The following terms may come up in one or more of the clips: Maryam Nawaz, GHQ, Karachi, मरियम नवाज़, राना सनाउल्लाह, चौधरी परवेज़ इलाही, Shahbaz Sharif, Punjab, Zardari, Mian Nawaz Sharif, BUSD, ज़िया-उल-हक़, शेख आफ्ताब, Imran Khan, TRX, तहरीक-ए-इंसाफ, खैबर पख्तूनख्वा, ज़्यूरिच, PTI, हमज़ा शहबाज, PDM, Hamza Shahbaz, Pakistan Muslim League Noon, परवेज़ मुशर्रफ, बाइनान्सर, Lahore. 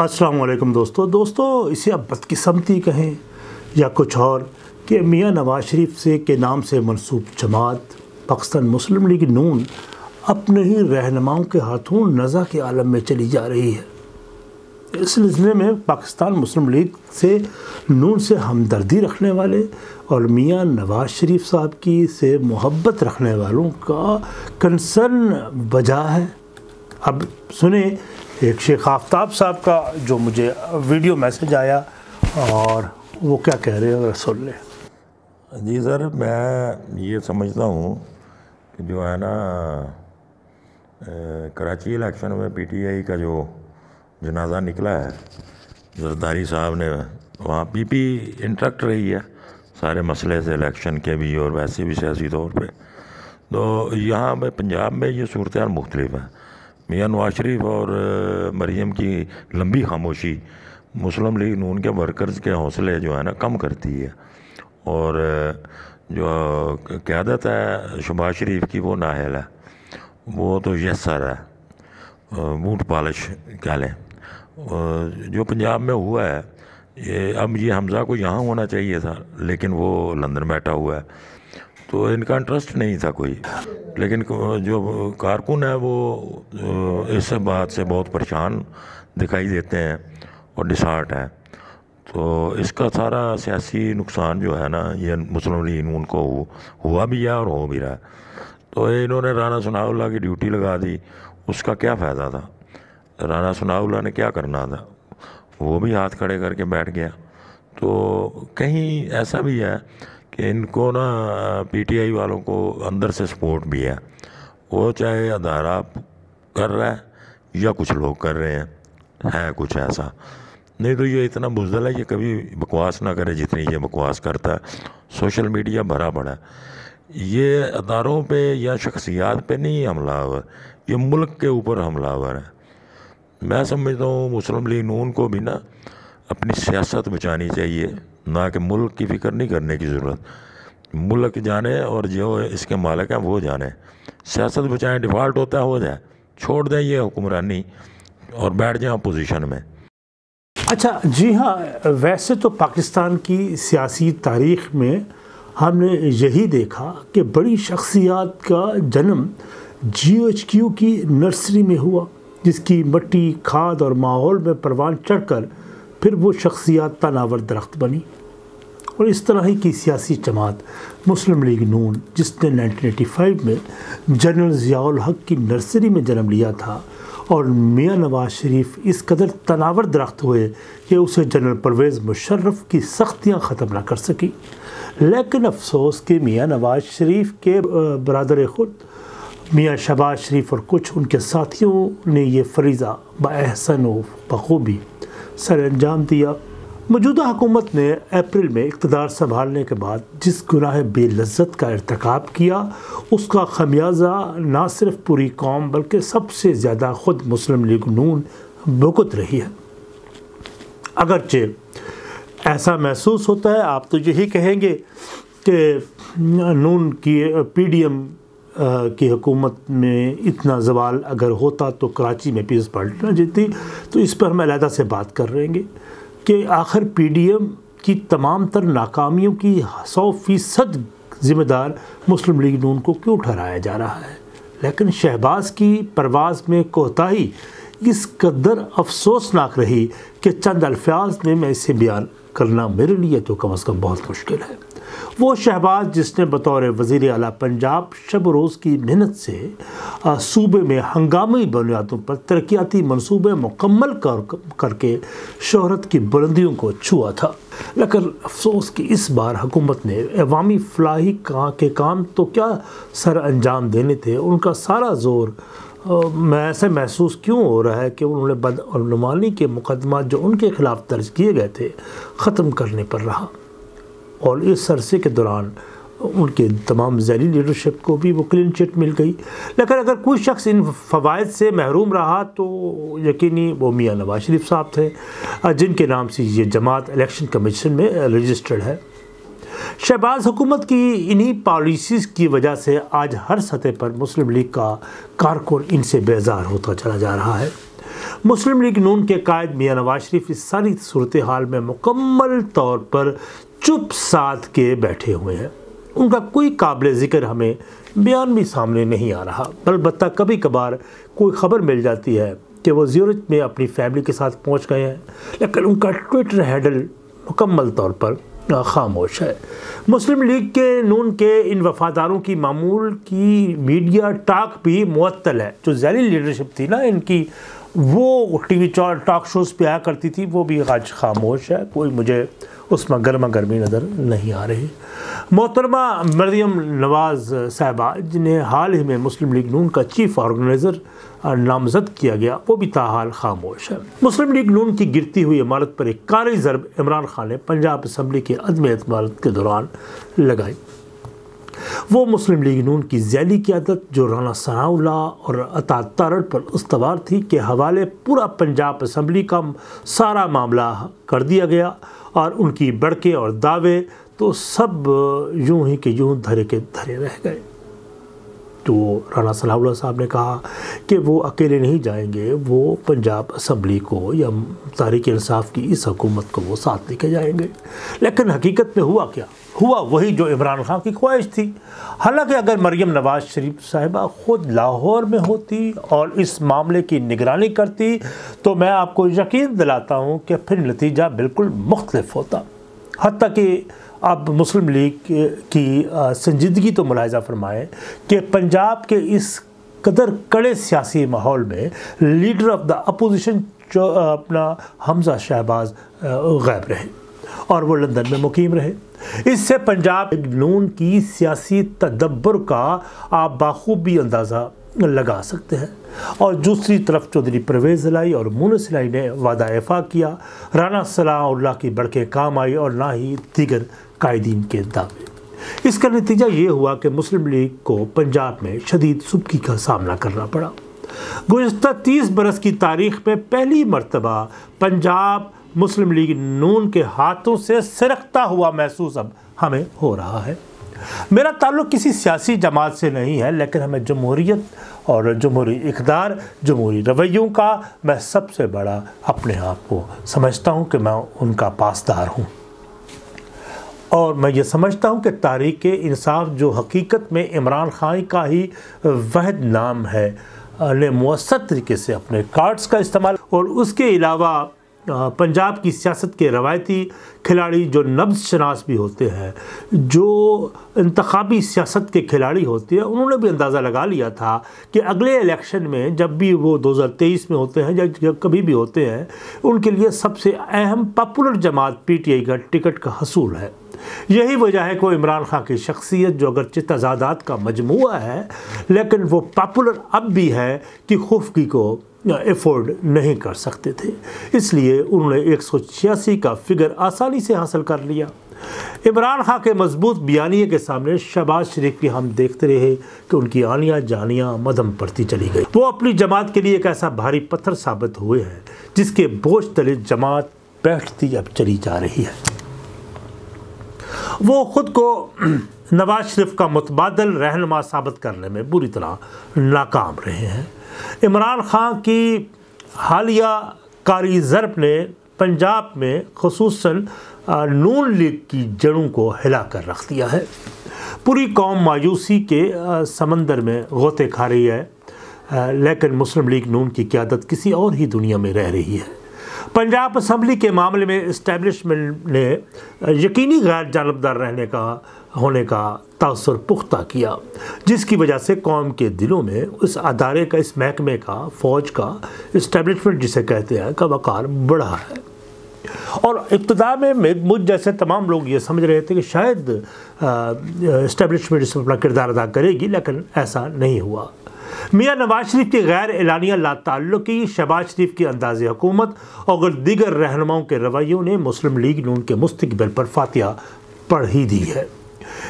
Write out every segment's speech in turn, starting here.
अस्सलामुअलैकुम दोस्तों, इसे आप बदकिस्मती कहें या कुछ और कि मियां नवाज शरीफ से के नाम से मनसूब जमात पाकिस्तान मुस्लिम लीग नून अपने ही रहनुमाओं के हाथों नज़ा के आलम में चली जा रही है। इस सिलसिले में पाकिस्तान मुस्लिम लीग से नून से हमदर्दी रखने वाले और मियां नवाज शरीफ साहब की से मोहब्बत रखने वालों का कंसर्न वजह है। अब सुने एक शेख आफ्ताब साहब का जो मुझे वीडियो मैसेज आया और वो क्या कह रहे हैं, अगर सुन लें। जी सर, मैं ये समझता हूँ कि जो है ना कराची इलेक्शन में पीटीआई का जो जनाजा निकला है, जरदारी साहब ने वहाँ पीपी इंटरेक्ट रही है सारे मसले से, इलेक्शन के भी और वैसे भी सियासी तौर पर। तो यहाँ पर पंजाब में ये सूरत हाल मुख्तलिफ है। मियां नवाज शरीफ और मरीम की लंबी खामोशी मुस्लिम लीग नून के वर्कर्स के हौसले जो है ना कम करती है, और जो क़यादत है शहबाज शरीफ की वो नाहल है, वो तो यस्सर है, बूट पालिश कह लें। जो पंजाब में हुआ है अब ये हमज़ा को यहाँ होना चाहिए था, लेकिन वो लंदन बैठा हुआ है, तो इनका इंटरेस्ट नहीं था कोई। लेकिन जो कारकुन है वो इस बात से बहुत परेशान दिखाई देते हैं और डिसहार्ट है। तो इसका सारा सियासी नुकसान जो है ना ये मुस्लिम लीग नून को हुआ भी है और हो भी रहा है। तो इन्होंने राना सनाउल्लाह की ड्यूटी लगा दी, उसका क्या फ़ायदा था? राना सनाउल्लाह ने क्या करना था? वो भी हाथ खड़े करके बैठ गया। तो कहीं ऐसा भी है कि इनको ना पीटीआई वालों को अंदर से सपोर्ट भी है, वो चाहे अदारा कर रहा है या कुछ लोग कर रहे हैं, है कुछ ऐसा। नहीं तो ये इतना बुज़दिल है, ये कभी बकवास ना करे जितनी ये बकवास करता है। सोशल मीडिया भरा पड़ा है, ये अदारों पे या शख्सियात पे नहीं हमलावर, ये मुल्क के ऊपर हमलावर है। मैं समझता हूँ मुस्लिम लीग नून को भी ना अपनी सियासत बचानी चाहिए, ना कि मुल्क की फ़िक्र नहीं करने की ज़रूरत। मुल्क जाने और जो इसके मालिक हैं वो जाने, सियासत बचाएँ। डिफ़ाल्ट होता है हो जाए, छोड़ दें ये हुक्मरानी और बैठ जाएं अपोजिशन में। अच्छा जी हाँ, वैसे तो पाकिस्तान की सियासी तारीख़ में हमने यही देखा कि बड़ी शख्सियात का जन्म GHQ की नर्सरी में हुआ, जिसकी मिट्टी, खाद और माहौल में परवान चढ़कर फिर वो शख्सियत तनावर दरख्त बनी। और इस तरह ही की सियासी जमात मुस्लिम लीग नून, जिसने 1985 में जनरल ज़िया-उल-हक़ की नर्सरी में जन्म लिया था, और मियां नवाज शरीफ इस कदर तनावर दरख्त हुए कि उसे जनरल परवेज़ मुशर्रफ की सख्तियाँ ख़त्म ना कर सकी। लेकिन अफसोस कि मियां नवाज शरीफ के बरदर ख़ुद मियां शहबाज शरीफ और कुछ उनके साथियों ने ये फरीज़ा बहसन व बखूबी सर अंजाम दिया। मौजूदा हुकूमत ने अप्रैल में इक़्तिदार संभालने के बाद जिस गुनाह बेलज़्ज़त का इरतकाब किया, उसका खमियाज़ा ना सिर्फ पूरी कौम बल्कि सबसे ज़्यादा ख़ुद मुस्लिम लीग नून भुगत रही है। अगरचे ऐसा महसूस होता है, आप तो यही कहेंगे कि नून की PDM की हुकूमत में इतना जवाल अगर होता तो कराची में पीस पार्टी ना जीती। तो इस पर हम अलहदा से बात कर रहेंगे कि आखिर PDM की तमाम तर नाकामियों की 100% ज़िम्मेदार मुस्लिम लीग नून को क्यों ठहराया जा रहा है। लेकिन शहबाज की परवाज़ में कोताही इस कदर अफसोसनाक रही कि चंद अल्फाज में मैं इसे बयान करना मेरे लिए तो कम अज़ कम बहुत मुश्किल है। वो शहबाज जिसने बतौर वज़ीर आला पंजाब शब रोज़ की मेहनत से सूबे में हंगामी बुनियादों पर तरक्याती मनसूबे मुकम्मल करके शोहरत की बुलंदियों को छुआ था। लेकिन अफसोस कि इस बार हुकूमत ने अवामी फलाही के काम तो क्या सर अंजाम देने थे, उनका सारा जोर ऐसे महसूस क्यों हो रहा है कि उन्होंने बदअनमानी के मुकदमा जो उनके ख़िलाफ़ दर्ज किए गए थे ख़त्म करने पर रहा। और इस अरसे के दौरान उनके तमाम जैली लीडरशिप को भी वो क्लीन चिट मिल गई। लेकिन अगर कोई शख्स इन फ़वाद से महरूम रहा तो यकीनी वो मियां नवाज शरीफ साहब थे, जिनके नाम से ये जमात इलेक्शन कमीशन में रजिस्टर्ड है। शहबाज हुकूमत की इन्हीं पॉलिसीज़ की वजह से आज हर सतह पर मुस्लिम लीग का कारकुन इनसे बेजार होता चला जा रहा है। मुस्लिम लीग नून के कायद मियां नवाज शरीफ इस सारी सूरत हाल में मुकम्मल तौर पर चुप साध के बैठे हुए हैं। उनका कोई काबिल ज़िक्र हमें बयान भी सामने नहीं आ रहा। अलबत्ता कभी कभार कोई ख़बर मिल जाती है कि वो ज़्यूरिच में अपनी फैमिली के साथ पहुंच गए हैं, लेकिन उनका ट्विटर हैंडल मुकम्मल तौर पर खामोश है। मुस्लिम लीग के नून के इन वफादारों की मामूल की मीडिया टाक भी मुअत्तल है। जो ज़ैली लीडरशिप थी ना इनकी, वो टीवी टॉक शोज़ पे आया करती थी, वो भी आज खामोश है। कोई मुझे उसमें गर्मा गर्मी नज़र नहीं आ रही। मोहतरमा मरियम नवाज़ साहिबा, जिन्हें हाल ही में मुस्लिम लीग नून का चीफ ऑर्गेनाइज़र नामजद किया गया, वो भी ताहाल खामोश है। मुस्लिम लीग नून की गिरती हुई इमारत पर एक कारी ज़रब इमरान खान ने पंजाब असम्बली के अदम एतमाद के दौरान लगाई। वो मुस्लिम लीग नून की ज़ैली क़यादत जो राना सनाउल्लाह और अता तरड़ पर उस्तवार थी, के हवाले पूरा पंजाब असम्बली का सारा मामला कर दिया गया और उनकी बड़के और दावे तो सब यूं ही कि यूं धरे के धरे रह गए। तो राना सनाउल्लाह साहब ने कहा कि वो अकेले नहीं जाएंगे, वो पंजाब असम्बली को या तहरीक-ए-इंसाफ की इस हुकूमत को वो साथ लेके जाएंगे। लेकिन हकीकत में हुआ क्या? हुआ वही जो इमरान खान की ख्वाहिश थी। हालांकि अगर मरियम नवाज शरीफ साहिबा ख़ुद लाहौर में होती और इस मामले की निगरानी करती तो मैं आपको यकीन दिलाता हूँ कि फिर नतीजा बिल्कुल मुख्तलिफ होता। हत्ता कि अब मुस्लिम लीग की संजीदगी तो मुलाहिजा फरमाएँ कि पंजाब के इस कदर कड़े सियासी माहौल में लीडर ऑफ द अपोजिशन जो अपना हमजा शहबाज गायब रहे और वो लंदन में मुकीम रहे। इससे पंजाब नून की सियासी तदब्बर का आप बाखूबी अंदाज़ा लगा सकते हैं। और दूसरी तरफ चौधरी परवेज़ इलाही और मुनस इलाही ने वादा इफा किया, राना सनाउल्लाह की बड़के काम आई और ना ही दीगर कायदीन के दावे। इसका नतीजा ये हुआ कि मुस्लिम लीग को पंजाब में शदीद सुबकी का सामना करना पड़ा। गुज़श्ता 30 बरस की तारीख़ में पहली मरतबा पंजाब मुस्लिम लीग नून के हाथों से सरकता हुआ महसूस अब हमें हो रहा है। मेरा ताल्लुक़ किसी सियासी जमात से नहीं है, लेकिन हमें जमहूरियत और जमहूरी इक़दार, जमहूरी रवैयों का मैं सबसे बड़ा अपने आप को समझता हूँ कि मैं उनका पासदार हूँ। और मैं ये समझता हूँ कि तहरीक-ए-इंसाफ जो हकीकत में इमरान खान का ही वहद नाम है, ने मुअस्सर तरीके से अपने कार्ड्स का इस्तेमाल और उसके अलावा पंजाब की सियासत के रवायती खिलाड़ी जो नब्ज़ शनास भी होते हैं, जो इंतखाबी सियासत के खिलाड़ी होते हैं, उन्होंने भी अंदाज़ा लगा लिया था कि अगले इलेक्शन में जब भी वो 2023 में होते हैं या कभी भी होते हैं, उनके लिए सबसे अहम पॉपुलर जमात PTI का टिकट का हसूल है। यही वजह है कि इमरान खान की शख्सियत जो अगरचे तजादात का मजमुआ है, लेकिन वो पॉपुलर अब भी है कि खुफगी को एफोर्ड नहीं कर सकते थे, इसलिए उन्होंने 186 का फिगर आसानी से हासिल कर लिया। इमरान खान के मजबूत बयानिए के सामने शहबाज शरीफ की हम देखते रहे कि उनकी आनियाँ जानियाँ मदम पड़ती चली गई। वो अपनी जमात के लिए एक ऐसा भारी पत्थर साबित हुए हैं जिसके बोझ तले जमात बैठती अब चली जा रही है। वो ख़ुद को नवाज शरीफ का मुतबादल रहनुमा साबित करने में बुरी तरह नाकाम रहे हैं। इमरान खान की हालिया कारी ज़रब ने पंजाब में ख़ुसूसन नून लीग की जड़ों को हिला कर रख दिया है। पूरी कौम मायूसी के समंदर में गोते खा रही है, लेकिन मुस्लिम लीग नून की क़यादत किसी और ही दुनिया में रह रही है। पंजाब असम्बली के मामले में इस्टेब्लिशमेंट ने यकीनी गैर जानबदार रहने का होने का तासुर पुख्ता किया, जिसकी वजह से कौम के दिलों में उस अदारे का, इस महकमे का, फ़ौज का, इस्टेब्लिशमेंट जिसे कहते हैं, का वक़ार बढ़ा है। और इब्तदा में मुझ जैसे तमाम लोग ये समझ रहे थे कि शायद इस्टेब्लिशमेंट इसमें अपना किरदार अदा करेगी, लेकिन ऐसा नहीं हुआ। मियां नवाज शरीफ की गैर एलानिया लाताल्लुकी, शहबाज शरीफ के अंदाज़े हुकूमत और दीगर रहनुमाओं के रवैयों ने मुस्लिम लीग नून के मुस्तकबिल पर फातिहा पढ़ ही दी है।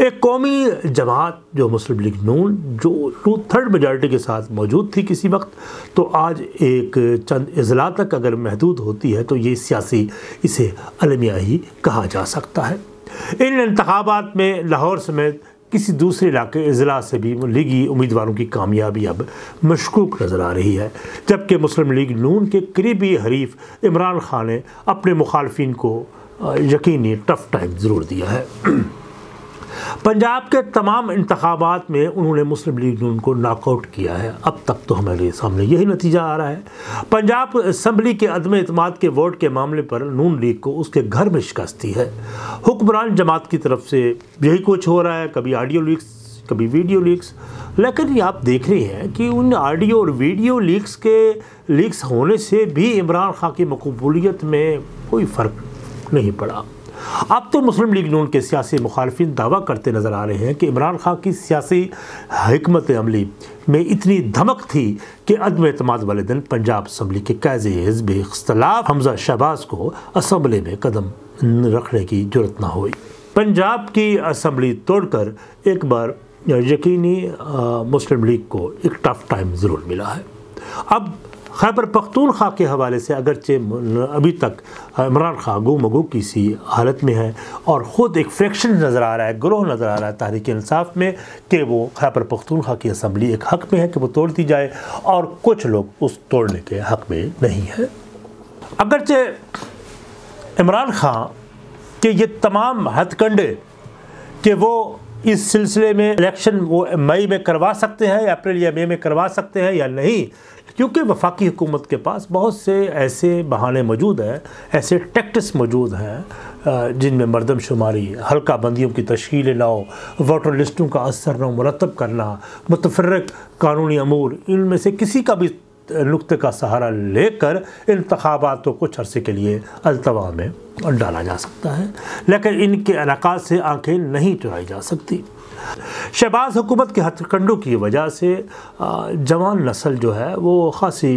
एक कौमी जमात जो मुस्लिम लीग नून जो 2/3 मेजॉरिटी के साथ मौजूद थी किसी वक्त, तो आज एक चंद अजला तक अगर महदूद होती है तो ये सियासी, इसे अलमिया ही कहा जा सकता है। इन इंतखाबात में लाहौर समेत किसी दूसरे इलाके ज़िला से भी लीगी उम्मीदवारों की कामयाबी अब मशकूक नज़र आ रही है, जबकि मुस्लिम लीग नून के करीबी हरीफ इमरान खान ने अपने मुखालफिन को यकीनी टफ टाइम ज़रूर दिया है। पंजाब के तमाम इंतखाबात में उन्होंने मुस्लिम लीग नून को नॉकआउट किया है। अब तक तो हमारे सामने यही नतीजा आ रहा है। पंजाब असम्बली के अदम एतमाद के वोट के मामले पर नून लीग को उसके घर में शिकस्त दी है। हुक्मरान जमात की तरफ से यही कुछ हो रहा है, कभी ऑडियो लीक्स कभी वीडियो लीक्स। लेकिन ये आप देख रहे हैं कि उन ऑडियो और वीडियो लीक्स के लीक्स होने से भी इमरान खान की मकबूलियत में कोई फ़र्क नहीं पड़ा। अब तो मुस्लिम लीग नून के सियासी मुखालफिन दावा करते नज़र आ रहे हैं कि इमरान खान की सियासी हिकमत अमली में इतनी धमक थी कि अदम एतमाद वाले दिन पंजाब असम्बली के कायदे हिज़्ब इख्तिलाफ हमज़ा शहबाज को असम्बली में कदम रखने की जरूरत ना हुई। पंजाब की असम्बली तोड़कर एक बार यकीनी मुस्लिम लीग को एक टफ टाइम ज़रूर मिला है। अब खैबर पख्तूनख्वा के हवाले से अगरचे अभी तक इमरान खान गुमगू की सी हालत में है और ख़ुद एक फ्रैक्शन नज़र आ रहा है, ग्रोह नज़र आ रहा है तहरीक-ए-इंसाफ में कि वो खैबर पख्तूनख्वा की असम्बली एक हक़ में है कि वो तोड़ दी जाए और कुछ लोग उस तोड़ने के हक़ में नहीं है। अगरचे इमरान खान के ये तमाम हथकंडे कि वो इस सिलसिले में इलेक्शन वो मई में करवा सकते हैं, अप्रैल या मई में करवा सकते हैं या नहीं, क्योंकि वफाकी हुकूमत के पास बहुत से ऐसे बहाने मौजूद हैं, ऐसे टैक्टिक्स मौजूद हैं जिनमें मरदमशुमारी, हल्का बंदियों की तश्कील ना हो, वोटर लिस्टों का असर ना हो, मुरतब करना, मुतफर्रक कानूनी अमूर, इनमें से किसी का भी नुक्ते का सहारा लेकर इंतखाबात को कुछ अरसे के लिए अल्तवा में डाला जा सकता है, लेकिन इनके इनका से आंखें नहीं चुराई जा सकती। शहबाज हुकूमत के हथकंडों की वजह से जवान नस्ल जो है वो खासी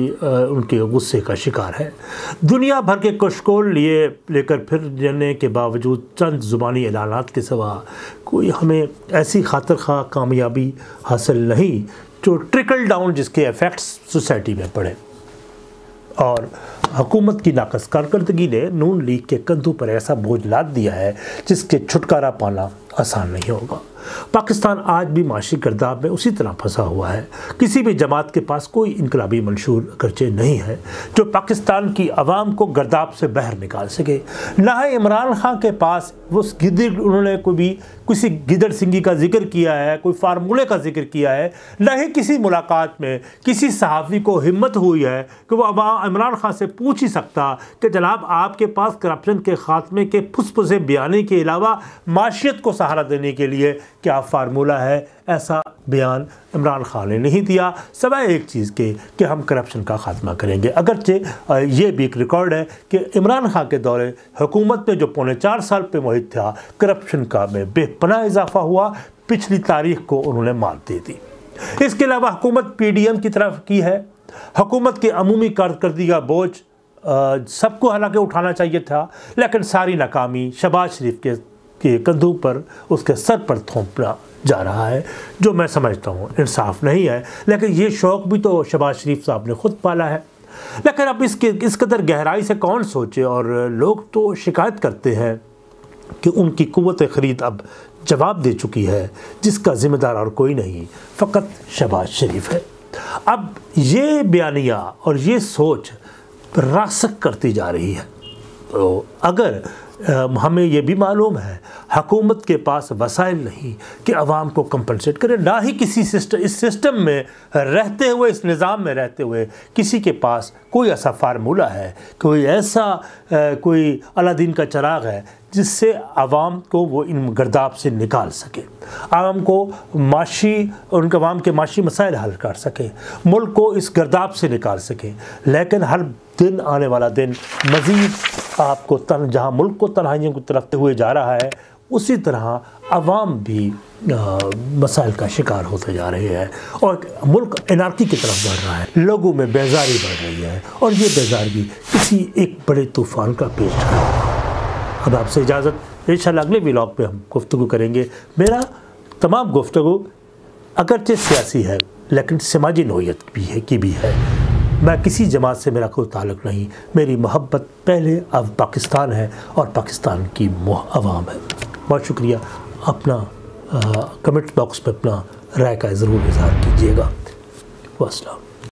उनके गुस्से का शिकार है। दुनिया भर के कशकोल लिए लेकर फिर जाने के बावजूद चंद ज़ुबानी ऐलानात के सिवा कोई हमें ऐसी खातर खा कामयाबी हासिल नहीं जो ट्रिकल डाउन जिसके इफ़ेक्ट्स सोसाइटी में पड़े। और हुकूमत की नाकस कारकर्दगी ने नून लीग के कंधों पर ऐसा बोझ लाद दिया है जिसके छुटकारा पाना आसान नहीं होगा। पाकिस्तान आज भी माशी गर्दाब में उसी तरह फंसा हुआ है। किसी भी जमात के पास कोई इनकलाबी मंशूर अगरचे नहीं है जो पाकिस्तान की आवाम को गर्दाब से बाहर निकाल सके। ना ही इमरान खान के पास उस उन्होंने किसी गिदड़ सिंगी का जिक्र किया है, कोई फार्मूले का जिक्र किया है, ना ही किसी मुलाकात में किसी सहाफ़ी को हिम्मत हुई है कि वो इमरान खान से पूछ ही सकता कि जनाब आपके पास करप्शन के खात्मे के फुसफुसे बयानी के अलावा माशियत को सहारा देने के लिए क्या फार्मूला है। ऐसा बयान इमरान खान ने नहीं दिया, सिवाय एक चीज़ के कि हम करप्शन का खात्मा करेंगे। अगरचे ये भी एक रिकॉर्ड है कि इमरान खान के दौरे हुकूमत में जो पौने 4 साल पे मुहित था, करप्शन का में बेपनाह इजाफा हुआ, पिछली तारीख को उन्होंने मात दे दी। इसके अलावा हुकूमत PDM की तरफ की है। हुकूमत के अमूमी कारकर्दगी का बोझ सबको हालांकि उठाना चाहिए था, लेकिन सारी नाकामी शहबाज शरीफ के कंधों पर, उसके सर पर थोपना जा रहा है, जो मैं समझता हूँ इंसाफ नहीं है। लेकिन ये शौक़ भी तो शहबाज शरीफ साहब ने ख़ुद पाला है। लेकिन अब इसके इस कदर गहराई से कौन सोचे, और लोग तो शिकायत करते हैं कि उनकी क़ुव्वत ख़रीद अब जवाब दे चुकी है, जिसका ज़िम्मेदार और कोई नहीं, फ़कत शहबाज शरीफ है। अब ये बयानिया और ये सोच रासक करती जा रही है। तो अगर हमें यह भी मालूम है हकूमत के पास वसाइल नहीं कि आवाम को कंपनसेट करे, ना ही किसी इस सिस्टम में रहते हुए, इस निज़ाम में रहते हुए किसी के पास कोई ऐसा फार्मूला है, कोई ऐसा कोई अलादीन का चिराग है जिससे आवाम को वो इन गर्दाब से निकाल सके, आवाम को माशी उनके आवाम के माशी मसाइल हल कर सके, मुल्क को इस गर्दाब से निकाल सके। लेकिन हर दिन, आने वाला दिन मज़ीद आपको जहाँ मुल्क को तनहाइयों की तरफ हुए जा रहा है, उसी तरह आवाम भी मसाइल का शिकार होते जा रहे हैं और मुल्क एनार्की की तरफ बढ़ रहा है। लोगों में बेजारी बढ़ रही है और ये बेजारी किसी एक बड़े तूफ़ान का पेश है। अब आपसे इजाज़त, इंशाल्लाह अगले व्लॉग पे हम गुफ्तगू करेंगे। मेरा तमाम गुफ्तगू अगरचे सियासी है लेकिन समाजी नोयत भी है। मैं किसी जमात से मेरा कोई ताल्लुक़ नहीं, मेरी मोहब्बत पहले अब पाकिस्तान है और पाकिस्तान की आवाम है। बहुत शुक्रिया, अपना कमेंट बॉक्स में अपना राय का ज़रूर इजहार कीजिएगा। वास्सलाम।